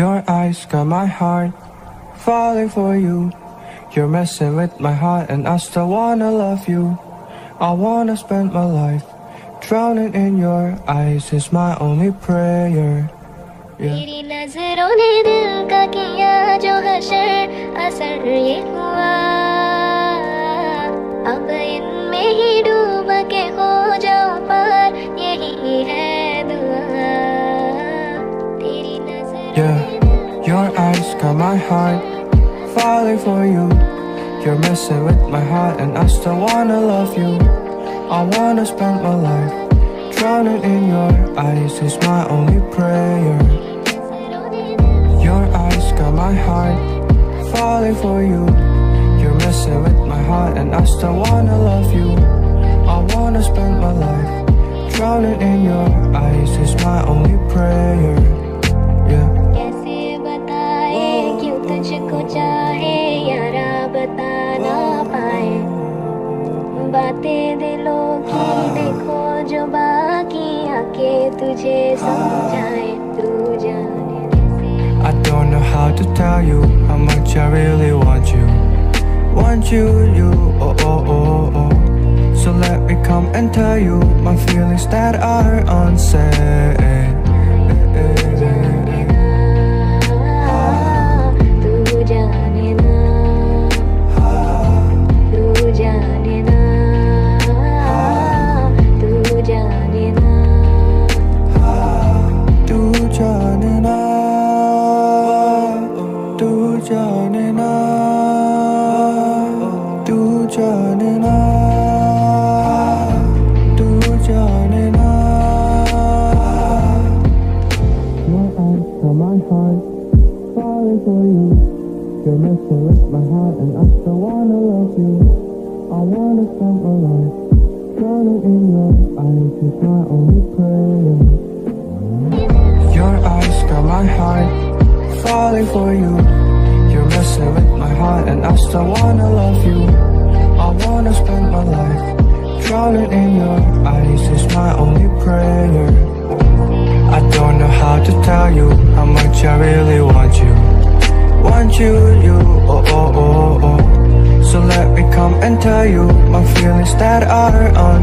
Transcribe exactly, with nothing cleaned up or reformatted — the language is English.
Your eyes got my heart falling for you. You're messing with my heart and I still wanna love you. I wanna spend my life drowning in your eyes is my only prayer. मेरी नजरों ने दिल का किया जो हशर असर ये हुआ. अब इनमें ही डूब के खो जाऊं पर यही है. Yeah, your eyes got my heart falling for you. You're messing with my heart and I still wanna love you. I wanna spend my life drowning in your eyes is my only prayer. Your eyes got my heart falling for you. You're messing with my heart and I still wanna love you. I wanna spend my life drowning in your eyes is my only prayer. तुझको चाहे यारा बता ना पाए बातें दिलों की. देखो जो बाकी आके तुझे समझाए तू जाने. I don't know how to tell you how much I really want you, want you, you, oh oh oh oh. So let me come and tell you my feelings that are unsaid. That are on